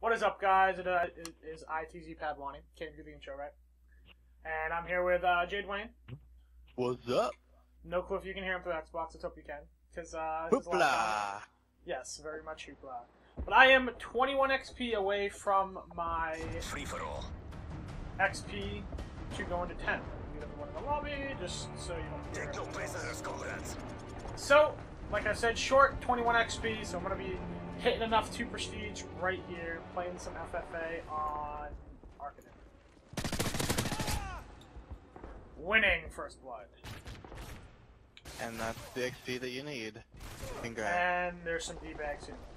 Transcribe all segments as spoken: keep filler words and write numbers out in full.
What is up, guys? It uh, is I T Z Padwani. Can't do the intro, right? And I'm here with uh, JeremyDwayne. What's up? No clue if you can hear him through Xbox. Let's hope you can. Cause, uh, hoopla! Yes, very much hoopla. But I am twenty-one X P away from my free for all X P to go into ten. Get everyone in the lobby, just so you don't take no prisoners, comrades. So, like I said, short twenty-one X P, so I'm gonna be hitting enough two prestige right here, playing some F F A on Archive. Winning first blood. And that's the X P that you need. Congrats. And there's some D-bags in there.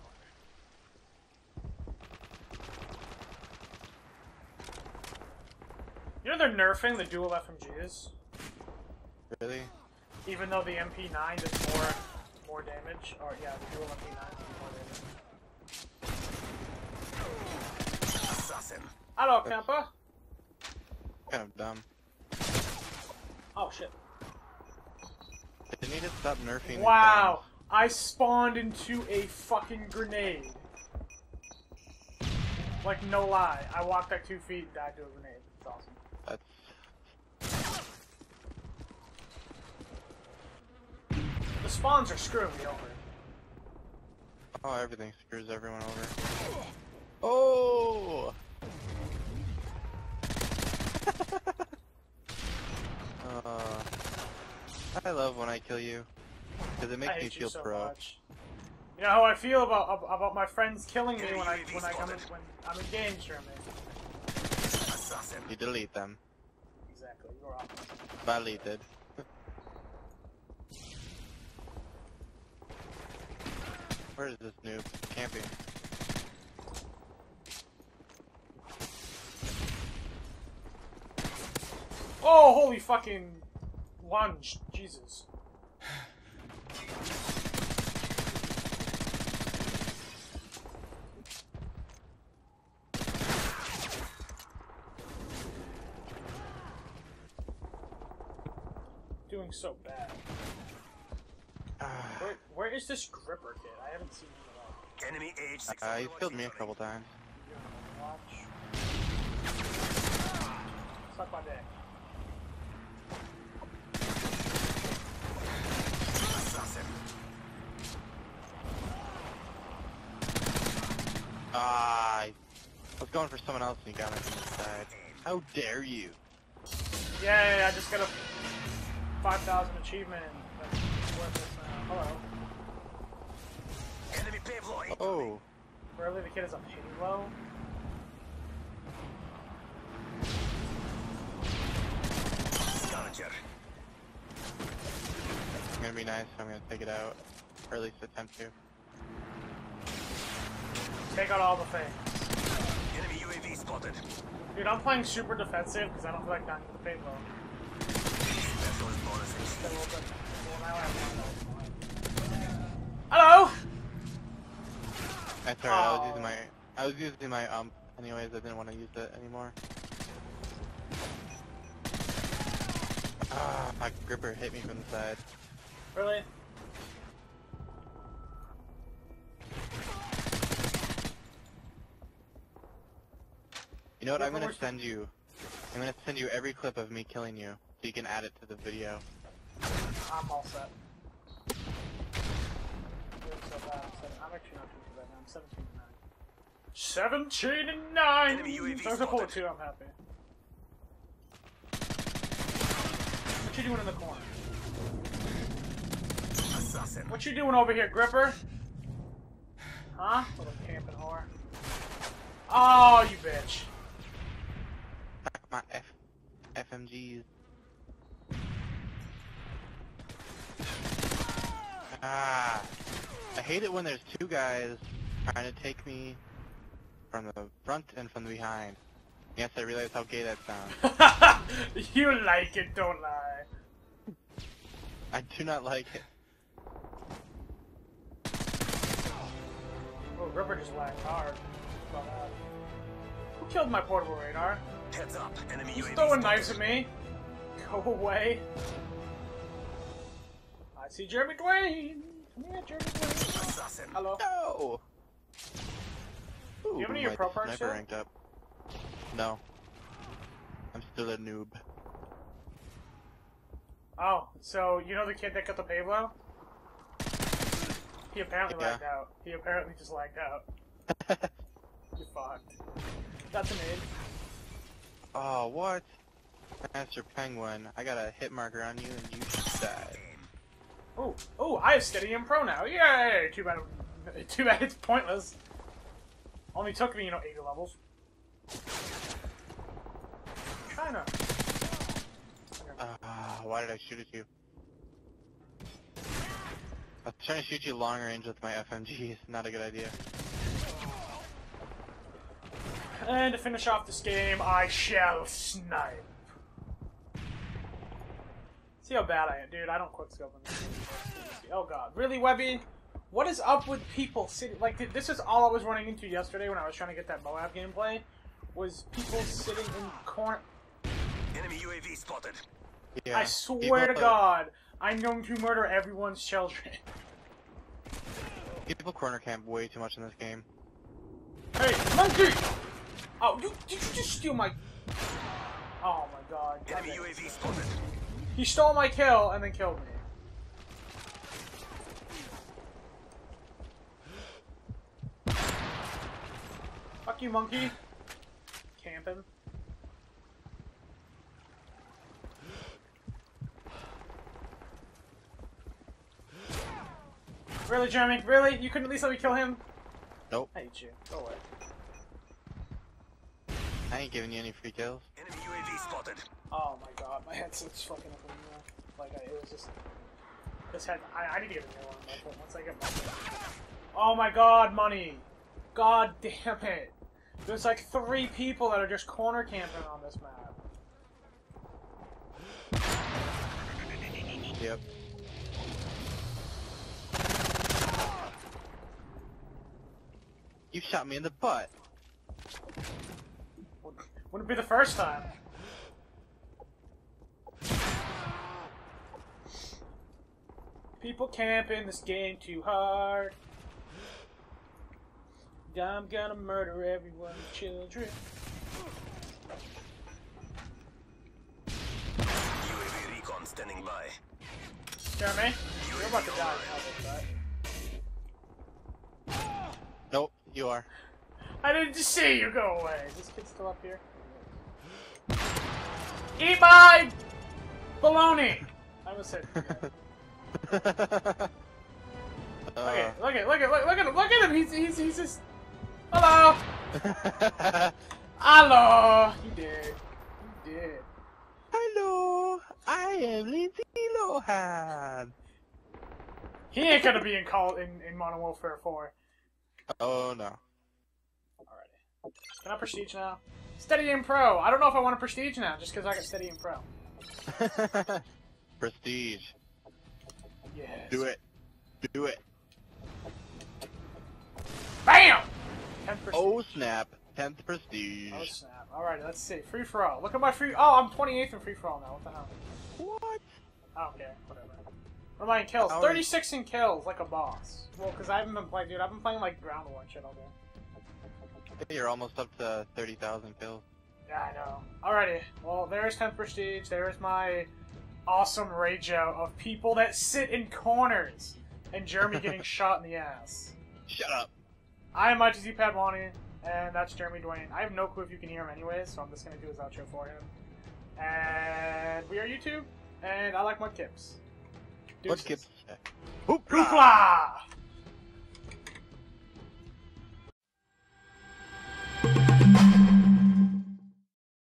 You know they're nerfing the dual F M Gs? Really? Even though the M P nine does more, more damage. Or yeah, the dual M P nine does more damage. Assassin. Hello, Campa. Kind of dumb. Oh shit. They need to stop nerfing. Wow! I spawned into a fucking grenade. Like, no lie. I walked like two feet and died to a grenade. It's awesome. That's... The spawns are screwing me over. Oh, everything screws everyone over. Oh! uh... I love when I kill you, because it makes me feel so pro. Much. You know how I feel about about my friends killing me when I when I come in, when I'm in game streaming. You delete them. Exactly, you're off. Badly did. Where is this noob camping? Oh, holy fucking! Lunge, Jesus. Doing so bad. Where, where is this gripper kid? I haven't seen him at all. Enemy age six. Uh, he's killed me a couple times. Suck my dick. Ah, I was going for someone else and you got me from the side. How dare you? Yay, I just got a five thousand achievement. That's worthless now. Hello. Enemy payload. Oh. Rarely the kid is a payload. Scavenger. It's gonna be nice, I'm gonna take it out. Or at least attempt to. Take out all the things. Enemy U A V spotted. Dude, I'm playing super defensive because I don't feel like dying to the payload. Hello! That's alright, oh. I was using my I was using my ump anyways, I didn't want to use it anymore. Ah, my gripper hit me from the side. Really? You know what, I'm gonna send you, I'm gonna send you every clip of me killing you, so you can add it to the video. I'm all set. I'm actually not doing too bad now, I'm seventeen and nine. seventeen and nine! There's a four two, I'm happy. What you doing in the corner? Assassin. What you doing over here, gripper? Huh? Little camping whore. Oh, you bitch. My F FMGs. Ah, I hate it when there's two guys trying to take me from the front and from the behind. Yes, I realize how gay that sounds. You like it, don't lie. I do not like it. Oh, Ripper just lagged hard. Uh, who killed my portable radar? Heads up, enemy U A V. He's throwing knives at me. Go away. I see JeremyDwayne. Come here, JeremyDwayne. assassin. Hello. No. Ooh, do you have any of your pro parts yet? Ranked up. No. I'm still a noob. Oh, so you know the kid that got the Pablo? He apparently yeah. lagged out. He apparently just lagged out. You fucked. That's an aid. Oh, what? Master Penguin, I got a hit marker on you and you just died. Oh, oh, I have steady and pro now. Yay! Too bad, it, too bad it's pointless. Only took me, you know, eighty levels. Kinda. Ah, uh, why did I shoot at you? I was trying to shoot you long range with my F M G. It's not a good idea. And to finish off this game, I shall snipe. See how bad I am, dude. I don't quickscope on this game. Oh god. Really, Webby? What is up with people sitting... Like, dude, this is all I was running into yesterday when I was trying to get that Moab gameplay. Was people sitting in corner... Enemy U A V spotted. Yeah. I swear to god, I'm going to murder everyone's children. People corner camp way too much in this game. Hey, monkey! Oh, you, did you just steal my... Oh my god. Enemy U A V spotted. He stole my kill and then killed me. Fuck you, monkey. Camping. Really, Jeremy? Really? You couldn't at least let me kill him? Nope. I hate you. Go away. I ain't giving you any free kills. Enemy U A V spotted. Oh my god, my headset's fucking up in there. Like, I, it was just... This head... I, I need to get a new one. Like, once I get money. Oh my god, money! God damn it! There's like three people that are just corner camping on this map. Yep. You shot me in the butt. Wouldn't be the first time. People camping this game too hard. I'm gonna murder everyone's children. U A V recon standing by. Jeremy, you're about to die. Right? Nope, you are. I didn't just see you go away. Is this kid still up here? Eat my baloney! I almost said okay, uh, look at look at look, look at him, look at him, he's he's he's just hello! Hello! You did. You did. Hello! I am Lindsay Lohan. He ain't gonna be in call in, in Modern Warfare four. Oh no. Alrighty. Can I prestige now? Steady and pro! I don't know if I want to prestige now, just because I got steady and pro. Prestige. Yes. Do it. Do it. BAM! tenth prestige. Oh snap. tenth prestige. Oh snap. Alright, let's see. Free for all. Look at my free... Oh, I'm twenty-eighth in free for all now. What the hell? What? I don't care. Whatever. What am I in kills? How thirty-six in kills, like a boss. Well, because I haven't been playing... Dude, I've been playing like ground war and shit all day. You're almost up to thirty thousand kills. Yeah, I know. Alrighty. Well, there's tenth prestige. There's my awesome rage out of people that sit in corners. And Jeremy getting shot in the ass. Shut up. I am I T Z Padwani, and that's JeremyDwayne. I have no clue if you can hear him anyways, so I'm just going to do his outro for him. And we are YouTube, and I like Mudkips. Mudkips. Hoopla! Hoopla!